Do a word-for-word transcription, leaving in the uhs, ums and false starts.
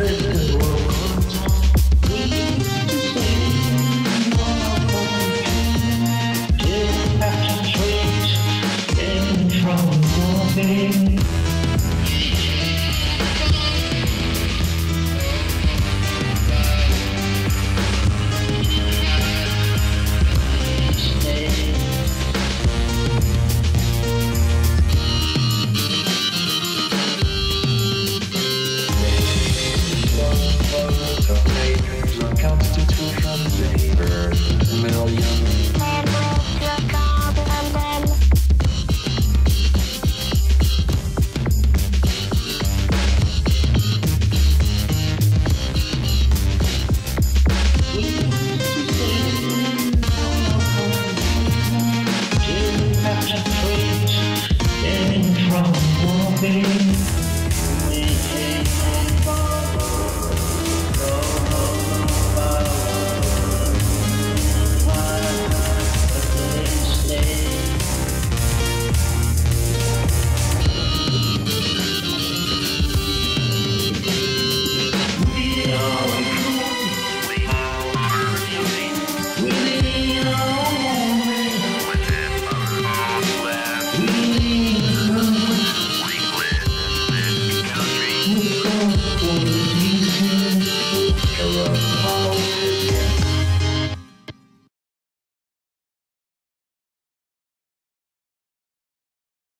Amen.